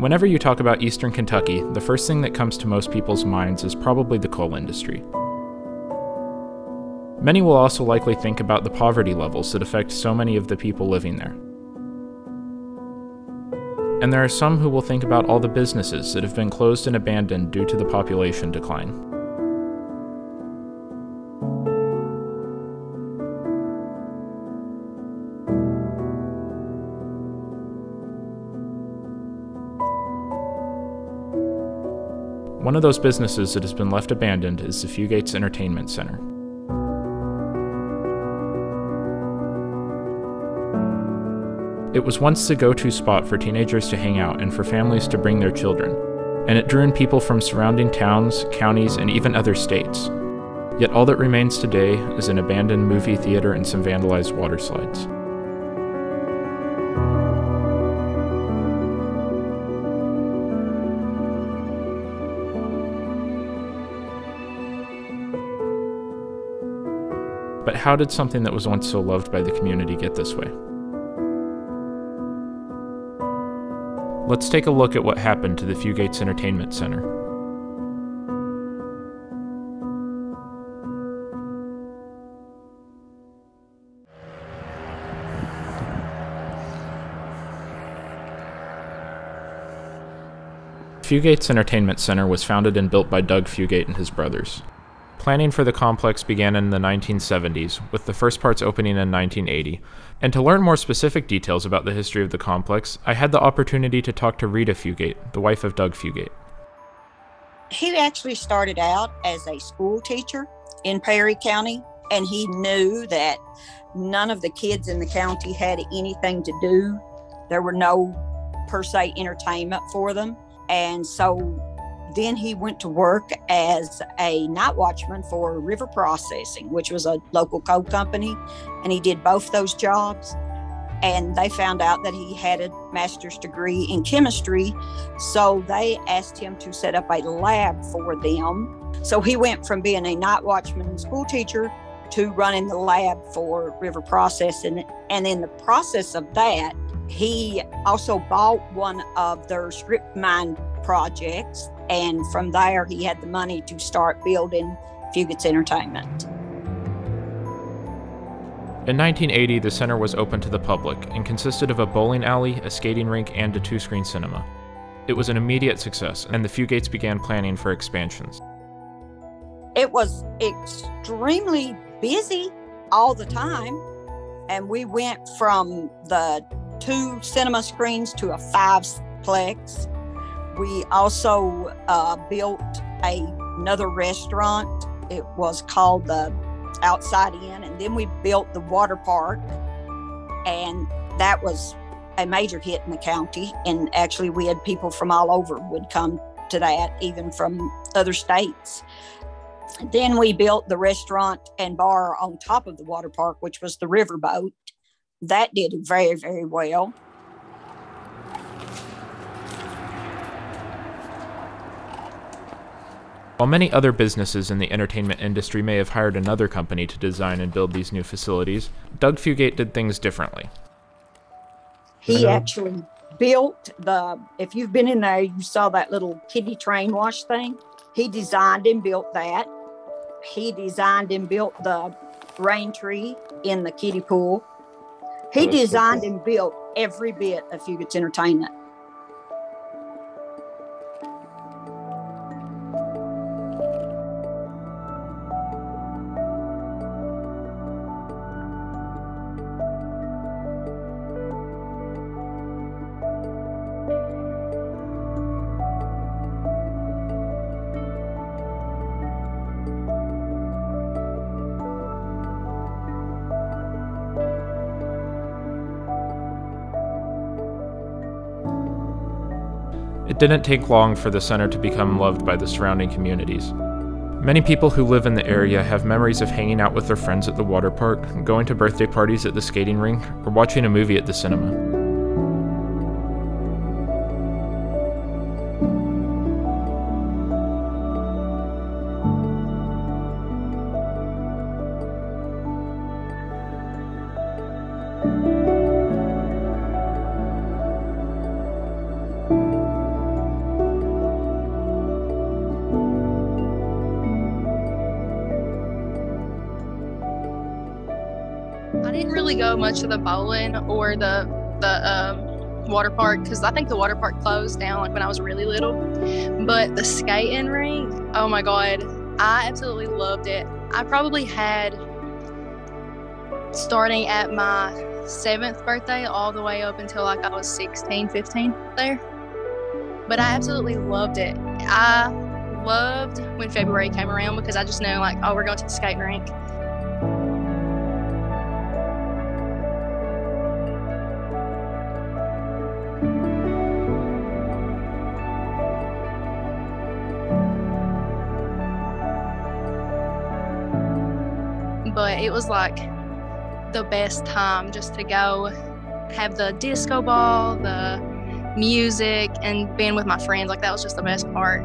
Whenever you talk about Eastern Kentucky, the first thing that comes to most people's minds is probably the coal industry. Many will also likely think about the poverty levels that affect so many of the people living there. And there are some who will think about all the businesses that have been closed and abandoned due to the population decline. One of those businesses that has been left abandoned is the Fugates Entertainment Center. It was once the go-to spot for teenagers to hang out and for families to bring their children, and it drew in people from surrounding towns, counties, and even other states. Yet all that remains today is an abandoned movie theater and some vandalized water slides. But how did something that was once so loved by the community get this way? Let's take a look at what happened to the Fugates Entertainment Center. Fugates Entertainment Center was founded and built by Doug Fugate and his brothers. Planning for the complex began in the 1970s, with the first parts opening in 1980. And to learn more specific details about the history of the complex, I had the opportunity to talk to Rita Fugate, the wife of Doug Fugate. He actually started out as a school teacher in Perry County, and he knew that none of the kids in the county had anything to do. There were no, per se, entertainment for them, and so then he went to work as a night watchman for River Processing, which was a local coal company, and he did both those jobs. And they found out that he had a master's degree in chemistry, so they asked him to set up a lab for them. So he went from being a night watchman and school teacher to running the lab for River Processing. And in the process of that, he also bought one of their strip mine projects, and from there he had the money to start building Fugates Entertainment. In 1980, the center was open to the public and consisted of a bowling alley, a skating rink, and a two-screen cinema. It was an immediate success, and the Fugates began planning for expansions. It was extremely busy all the time, and we went from the 2 cinema screens to a 5-plex. We also built another restaurant. It was called the Outside Inn, and then we built the water park, and that was a major hit in the county. And actually we had people from all over would come to that, even from other states. Then we built the restaurant and bar on top of the water park, which was the riverboat. That did very, very well. While many other businesses in the entertainment industry may have hired another company to design and build these new facilities, Doug Fugate did things differently. He actually built the, if you've been in there, you saw that little kiddie train wash thing. He designed and built that. He designed and built the rain tree in the kiddie pool. He designed and built every bit of Fugates Entertainment. It didn't take long for the center to become loved by the surrounding communities. Many people who live in the area have memories of hanging out with their friends at the water park, going to birthday parties at the skating rink, or watching a movie at the cinema. I didn't really go much of the bowling or the water park, because I think the water park closed down like when I was really little. But the skating rink, oh my God, I absolutely loved it. I probably had, starting at my 7th birthday all the way up until like I was 16, 15 there. But I absolutely loved it. I loved when February came around because I just knew like, oh, we're going to the skating rink. But it was like the best time just to go have the disco ball, the music, and being with my friends. Like, that was just the best part.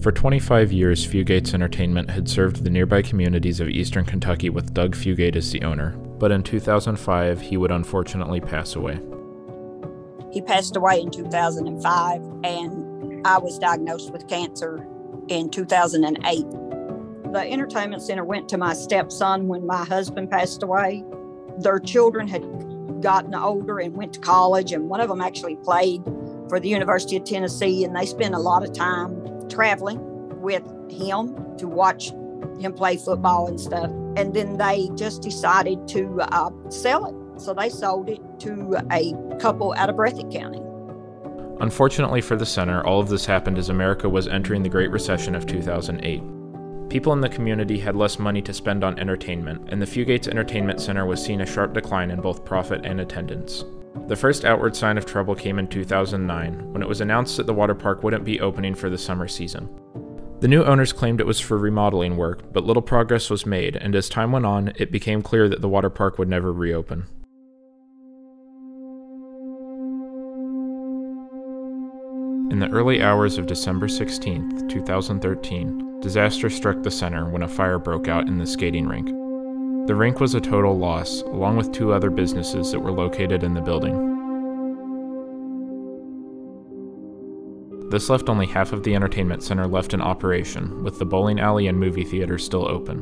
For 25 years, Fugates Entertainment had served the nearby communities of eastern Kentucky with Doug Fugate as the owner, but in 2005, he would unfortunately pass away. He passed away in 2005, and I was diagnosed with cancer in 2008. The entertainment center went to my stepson when my husband passed away. Their children had gotten older and went to college, and one of them actually played for the University of Tennessee, and they spent a lot of time traveling with him to watch him play football and stuff. And then they just decided to sell it. So they sold it to a couple out of Breathitt County. Unfortunately for the center, all of this happened as America was entering the Great Recession of 2008. People in the community had less money to spend on entertainment, and the Fugates Entertainment Center was seeing a sharp decline in both profit and attendance. The first outward sign of trouble came in 2009, when it was announced that the water park wouldn't be opening for the summer season. The new owners claimed it was for remodeling work, but little progress was made, and as time went on, it became clear that the water park would never reopen. In the early hours of December 16, 2013, disaster struck the center when a fire broke out in the skating rink. The rink was a total loss, along with 2 other businesses that were located in the building. This left only half of the entertainment center left in operation, with the bowling alley and movie theater still open.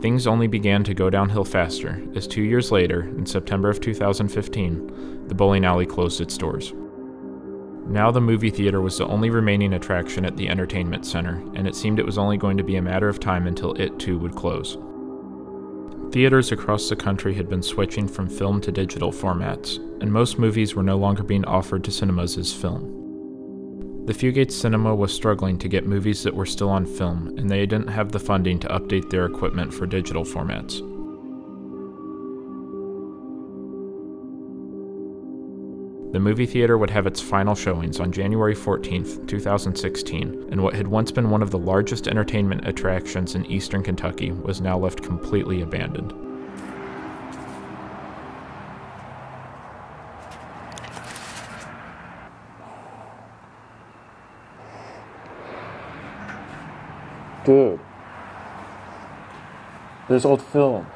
Things only began to go downhill faster, as 2 years later, in September of 2015, the bowling alley closed its doors. Now the movie theater was the only remaining attraction at the entertainment center, and it seemed it was only going to be a matter of time until it too would close. Theaters across the country had been switching from film to digital formats, and most movies were no longer being offered to cinemas as film. The Fugate Cinema was struggling to get movies that were still on film, and they didn't have the funding to update their equipment for digital formats. The movie theater would have its final showings on January 14, 2016, and what had once been one of the largest entertainment attractions in eastern Kentucky was now left completely abandoned. Dude, there's old film.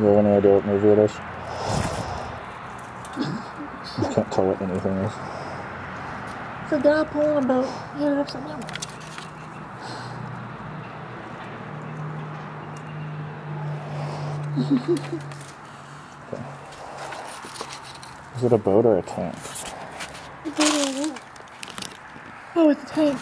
You have any idea what movie it is? I can't tell what anything is. It's a guy pulling a boat. You have something else. Okay. Is it a boat or a tank? A boat or a boat. Oh, it's a tank.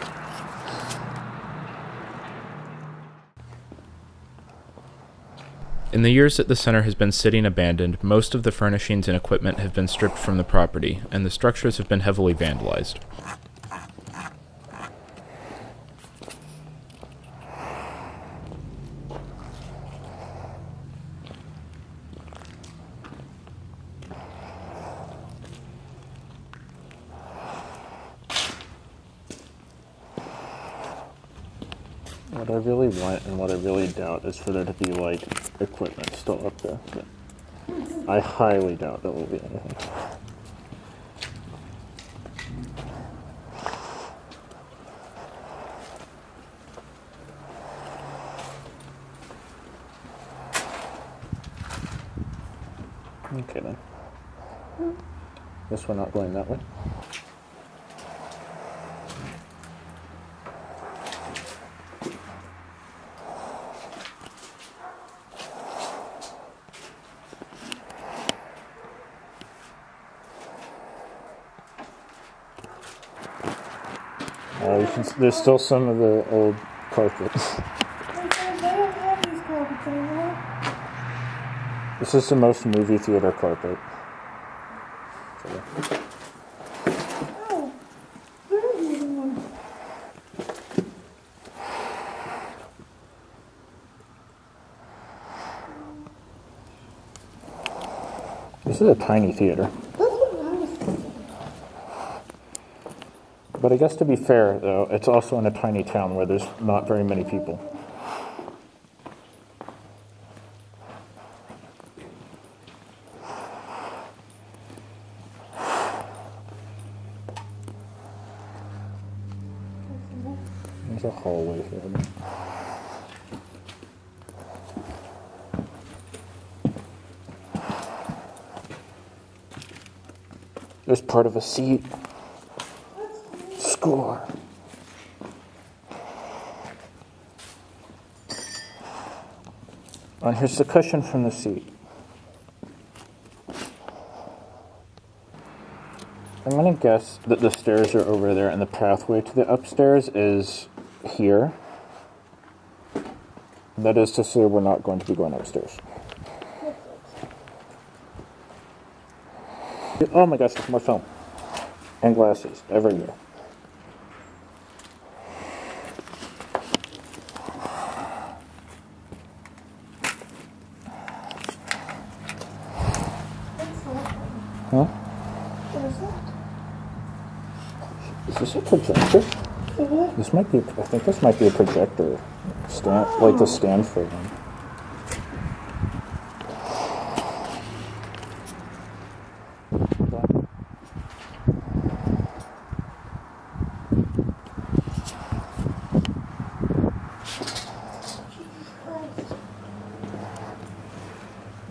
In the years that the center has been sitting abandoned, most of the furnishings and equipment have been stripped from the property, and the structures have been heavily vandalized. What I really want and what I really doubt is for there to be, like, equipment still up there. But I highly doubt there will be anything. Okay then. Guess we're not going that way. There's still some of the old carpets. This is the most movie theater carpet. Oh, there is one. This is a tiny theater. But I guess to be fair, though, it's also in a tiny town where there's not very many people. There's a hallway here. There's part of a seat. Score. And here's the cushion from the seat. I'm gonna guess that the stairs are over there and the pathway to the upstairs is here. That is to say, we're not going to be going upstairs. Oh my gosh, there's more film. And glasses everywhere. Huh? What is that? Is this a projector? Mm-hmm. This might be, I think this might be a projector. Stand, oh. Like the stand for them.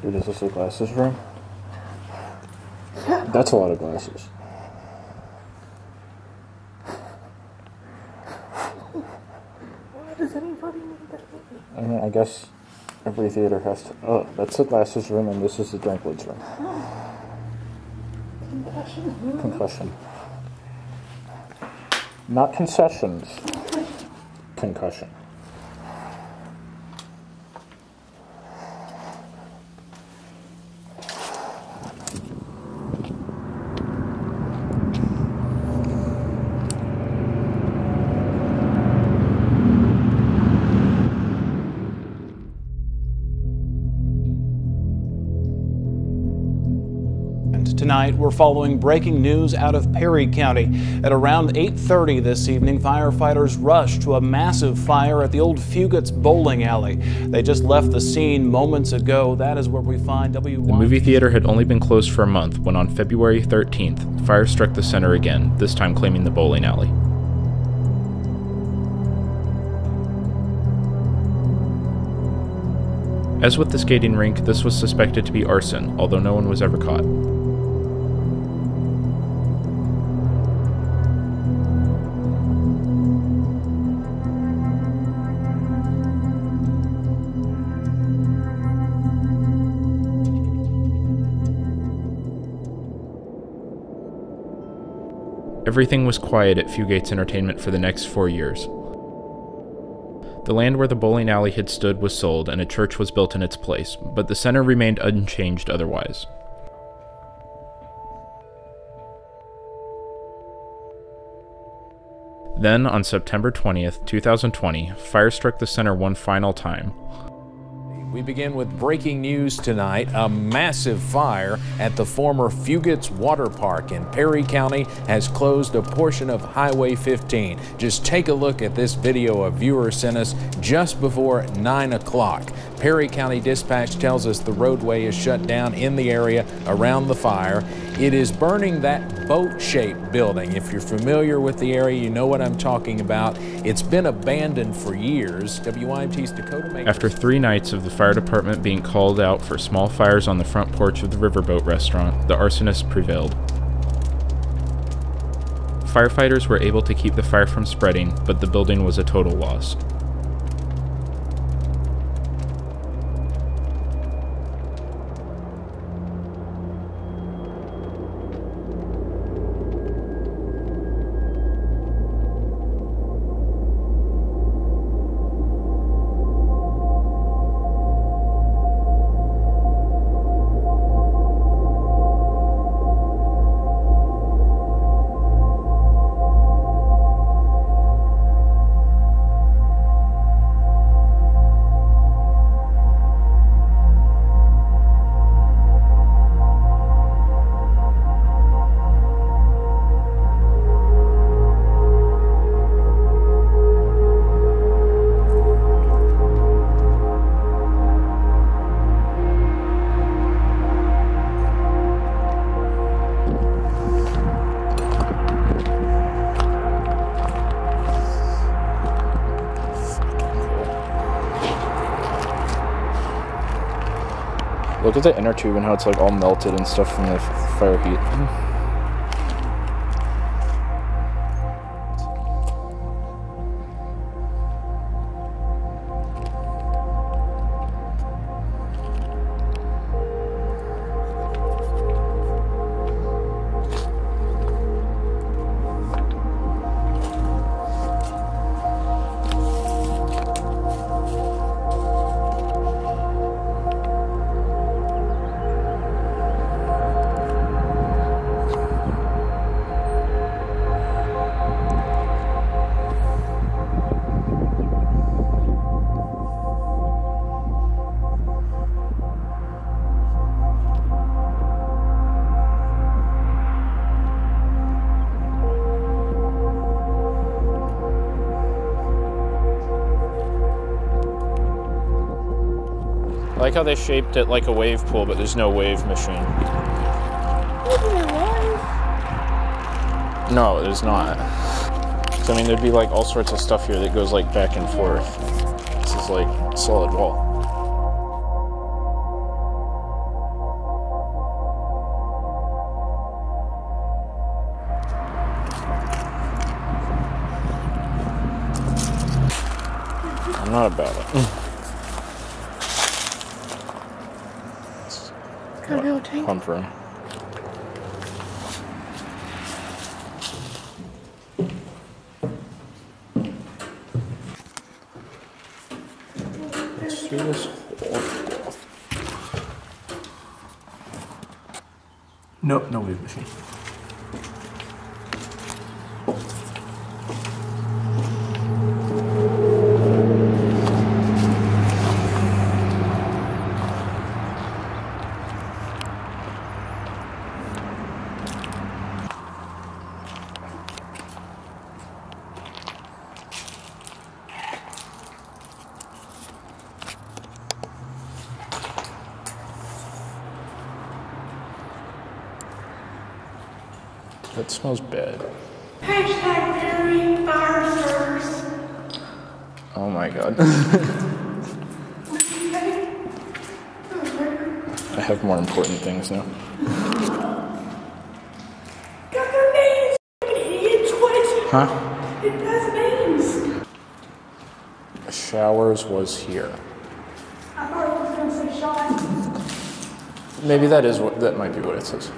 Dude, is this a glasses room? That's a lot of glasses. Why does anybody need that movie? I mean, I guess every theater has to. Oh, that's the glasses room, and this is the Drinkwoods room. Oh. Concussion. Concussion. Not concessions. Concussion. Tonight, we're following breaking news out of Perry County. At around 8:30 this evening, firefighters rushed to a massive fire at the old Fugates bowling alley. They just left the scene moments ago. That is where we find WYMT. The movie theater had only been closed for a month when on February 13th, fire struck the center again, this time claiming the bowling alley. As with the skating rink, this was suspected to be arson, although no one was ever caught. Everything was quiet at Fugates Entertainment for the next 4 years. The land where the bowling alley had stood was sold and a church was built in its place, but the center remained unchanged otherwise. Then, on September 20th, 2020, fire struck the center one final time. We begin with breaking news tonight. A massive fire at the former Fugates Water Park in Perry County has closed a portion of Highway 15. Just take a look at this video a viewer sent us just before 9 o'clock. Perry County Dispatch tells us the roadway is shut down in the area around the fire. It is burning that boat-shaped building. If you're familiar with the area, you know what I'm talking about. It's been abandoned for years. WYMT's Dakota Maker. After 3 nights of the fire department being called out for small fires on the front porch of the Riverboat restaurant, the arsonist prevailed. Firefighters were able to keep the fire from spreading, but the building was a total loss. Look at the inner tube and how it's like all melted and stuff from the fire heat. I like how they shaped it like a wave pool, but there's no wave machine. No, there's not. So, I mean, there'd be like all sorts of stuff here that goes like back and forth. This is like a solid wall. I'm not about it. Pump room. Let's do this. Nope, no wave machine. That smells bad. #PerryFireFirst. Oh my god. I have more important things now. Got their names! It's what? Huh? It has names! Showers was here. I thought it was going to say showers. Maybe that is what, that might be what it says.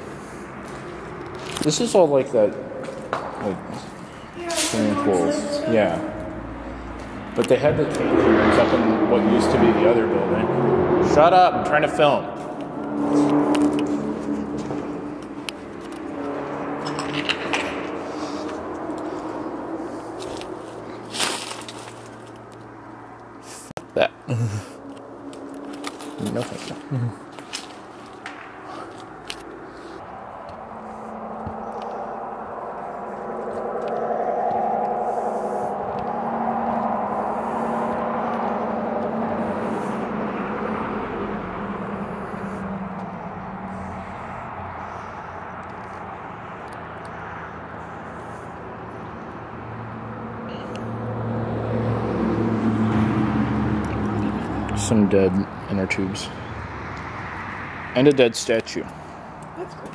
This is all like that, like, swimming pools, yeah. But they had the changing rooms up in what used to be the other building. Shut up, I'm trying to film. F that. No thank you. Some dead inner tubes. And a dead statue. That's cool.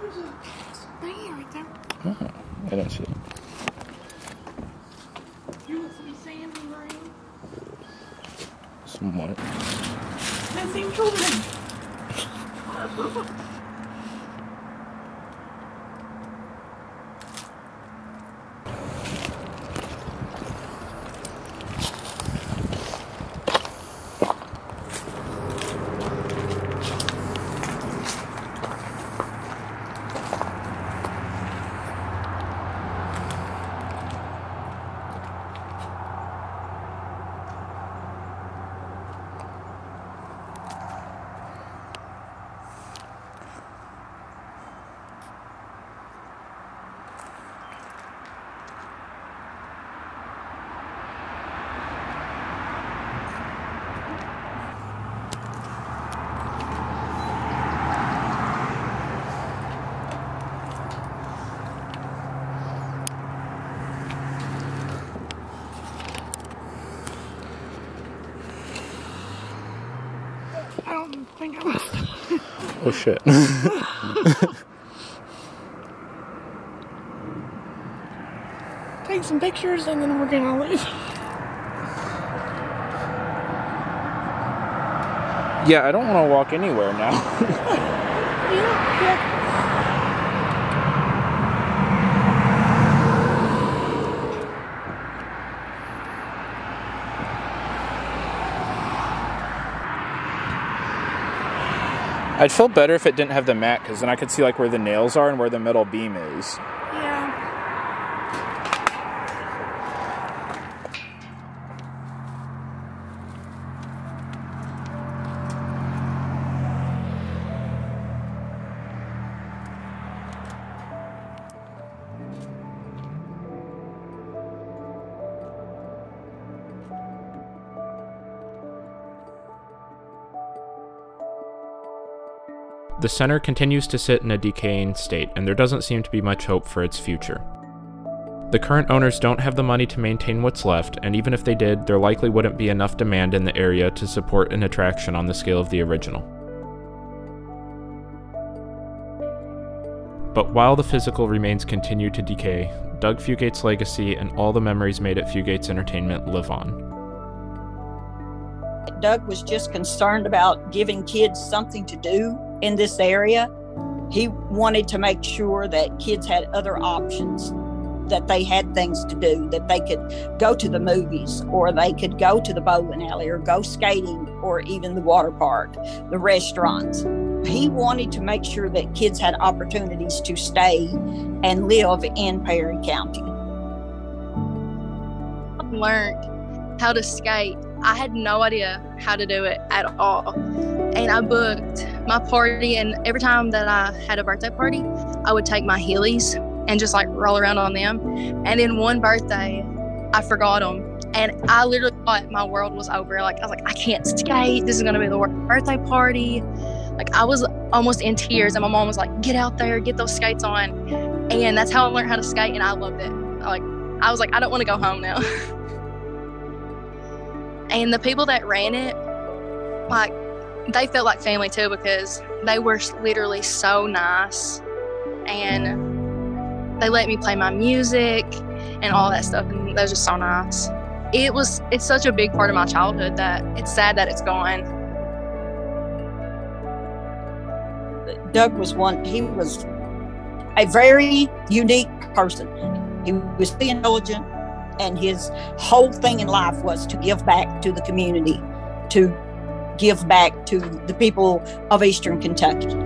There's a spider right there. Oh, I don't see it. There looks to be sand and rain. Some what? Missing children. Oh shit. Take some pictures and then we're gonna leave. Yeah, I don't want to walk anywhere now. I'd feel better if it didn't have the mat, because then I could see like where the nails are and where the metal beam is. The center continues to sit in a decaying state, and there doesn't seem to be much hope for its future. The current owners don't have the money to maintain what's left, and even if they did, there likely wouldn't be enough demand in the area to support an attraction on the scale of the original. But while the physical remains continue to decay, Doug Fugate's legacy and all the memories made at Fugates Entertainment live on. Doug was just concerned about giving kids something to do in this area. He wanted to make sure that kids had other options, that they had things to do, that they could go to the movies, or they could go to the bowling alley, or go skating, or even the water park, the restaurants. He wanted to make sure that kids had opportunities to stay and live in Perry County. I learned how to skate. I had no idea how to do it at all. And I booked my party, and every time that I had a birthday party, I would take my Heelys and just like roll around on them. And then one birthday, I forgot them. And I literally thought my world was over. Like, I was like, I can't skate. This is gonna be the worst birthday party. Like, I was almost in tears, and my mom was like, get out there, get those skates on. And that's how I learned how to skate, and I loved it. Like, I was like, I don't wanna go home now. And the people that ran it, like, they felt like family too, because they were literally so nice, and they let me play my music and all that stuff, and they were just so nice. It's such a big part of my childhood that it's sad that it's gone. Doug was he was a very unique person. He was intelligent, and his whole thing in life was to give back to the community, to give back to the people of Eastern Kentucky.